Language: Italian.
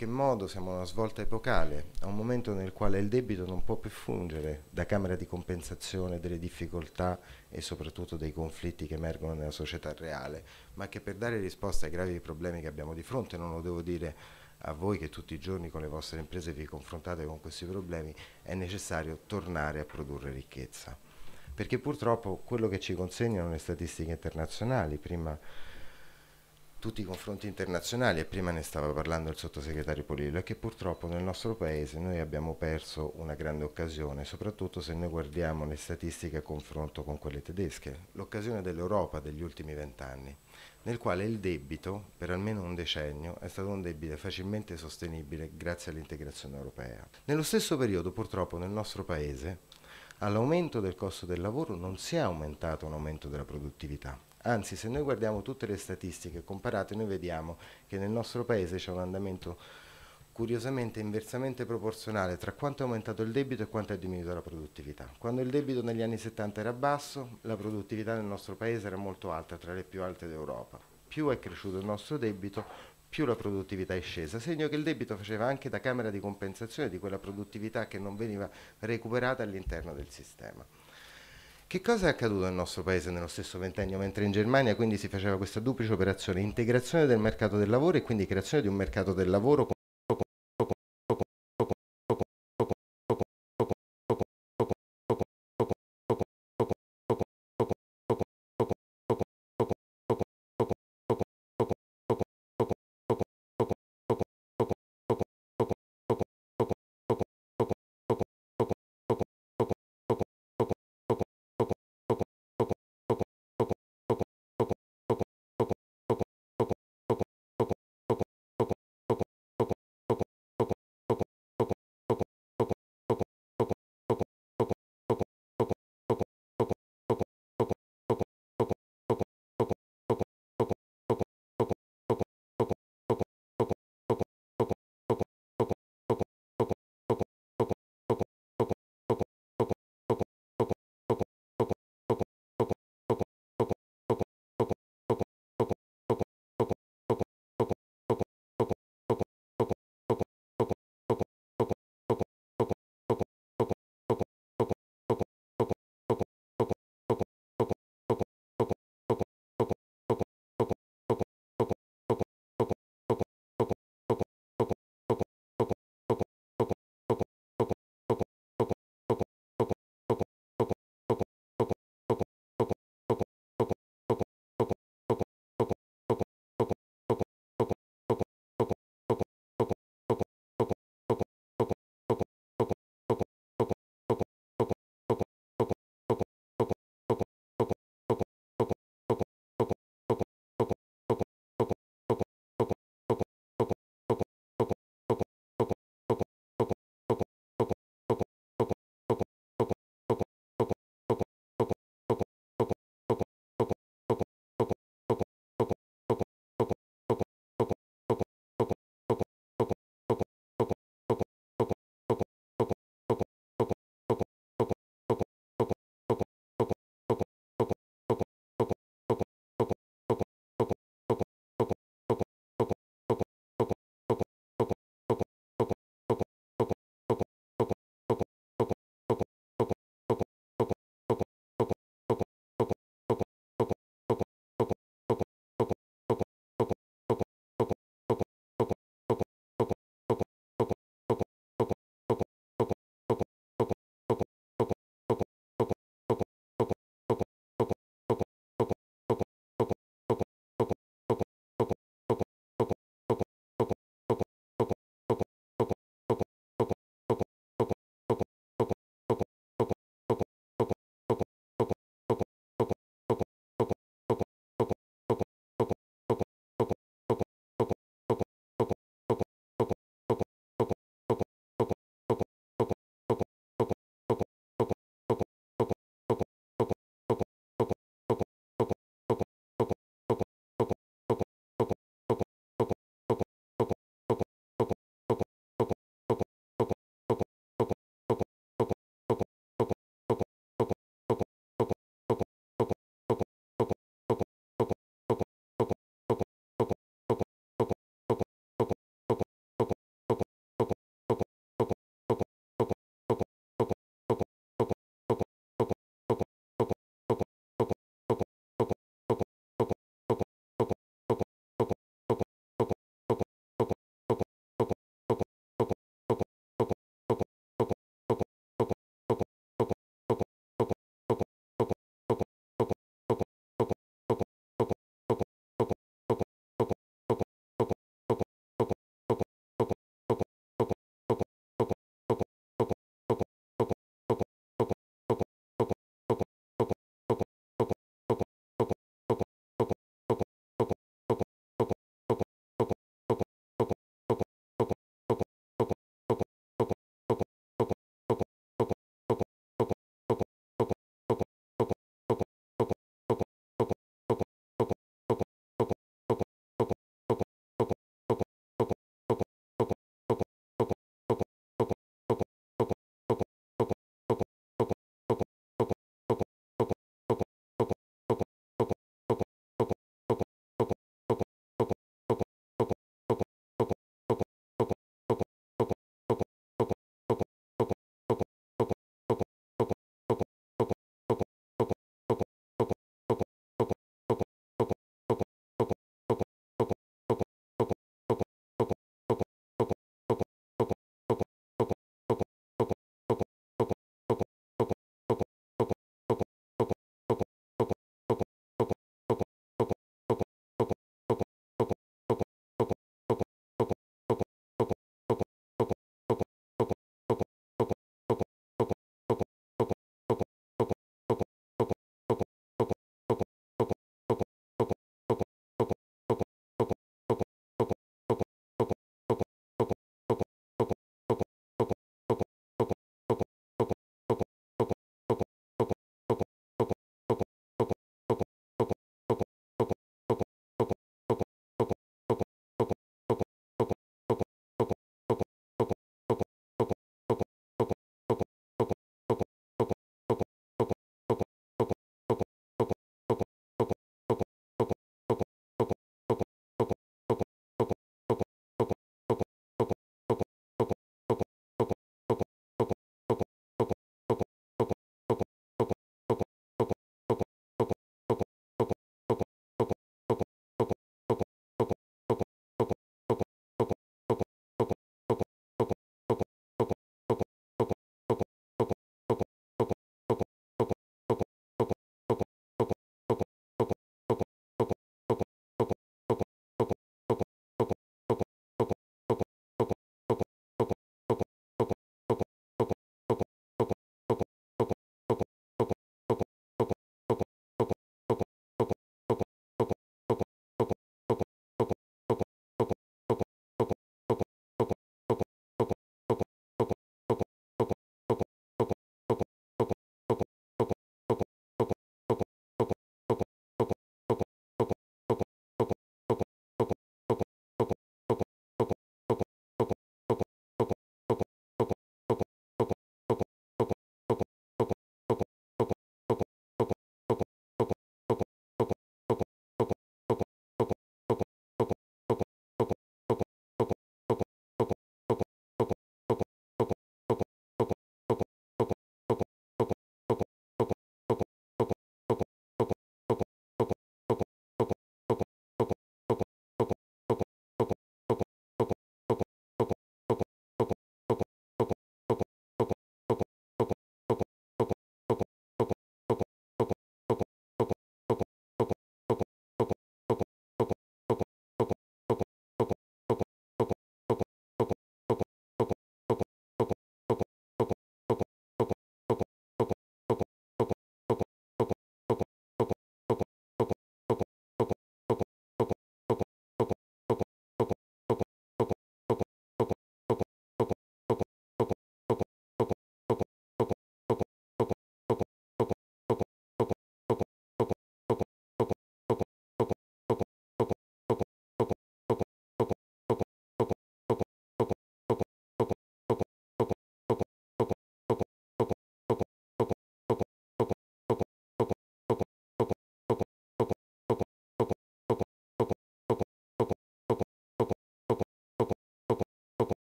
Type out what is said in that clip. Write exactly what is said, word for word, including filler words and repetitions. qualche modo siamo a una svolta epocale, a un momento nel quale il debito non può più fungere da camera di compensazione delle difficoltà e soprattutto dei conflitti che emergono nella società reale, ma che per dare risposta ai gravi problemi che abbiamo di fronte, non lo devo dire a voi che tutti i giorni con le vostre imprese vi confrontate con questi problemi, è necessario tornare a produrre ricchezza. Perché purtroppo quello che ci consegnano le statistiche internazionali, prima tutti i confronti internazionali, e prima ne stava parlando il sottosegretario Polillo, è che purtroppo nel nostro paese noi abbiamo perso una grande occasione, soprattutto se noi guardiamo le statistiche a confronto con quelle tedesche, l'occasione dell'Europa degli ultimi vent'anni, nel quale il debito per almeno un decennio è stato un debito facilmente sostenibile grazie all'integrazione europea. Nello stesso periodo purtroppo nel nostro paese all'aumento del costo del lavoro non si è aumentato un aumento della produttività. Anzi, se noi guardiamo tutte le statistiche comparate, noi vediamo che nel nostro paese c'è un andamento curiosamente inversamente proporzionale tra quanto è aumentato il debito e quanto è diminuita la produttività. Quando il debito negli anni settanta era basso, la produttività nel nostro paese era molto alta, tra le più alte d'Europa. Più è cresciuto il nostro debito, più la produttività è scesa, segno che il debito faceva anche da camera di compensazione di quella produttività che non veniva recuperata all'interno del sistema. Che cosa è accaduto nel nostro paese nello stesso ventennio, mentre in Germania quindi si faceva questa duplice operazione, integrazione del mercato del lavoro e quindi creazione di un mercato del lavoro